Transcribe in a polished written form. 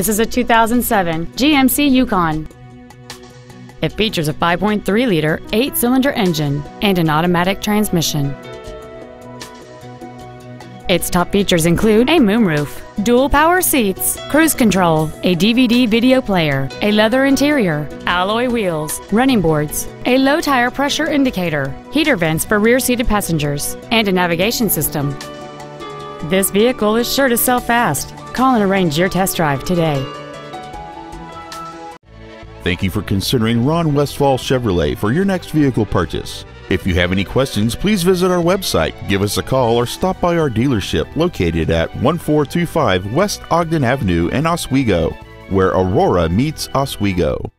This is a 2007 GMC Yukon. It features a 5.3-liter 8-cylinder engine and an automatic transmission. Its top features include a moonroof, dual power seats, cruise control, a DVD video player, a leather interior, alloy wheels, running boards, a low tire pressure indicator, heater vents for rear-seated passengers, and a navigation system. This vehicle is sure to sell fast. Call and arrange your test drive today. Thank you for considering Ron Westphal Chevrolet for your next vehicle purchase. If you have any questions, please visit our website, give us a call, or stop by our dealership located at 1425 West Ogden Avenue in Oswego, where Aurora meets Oswego.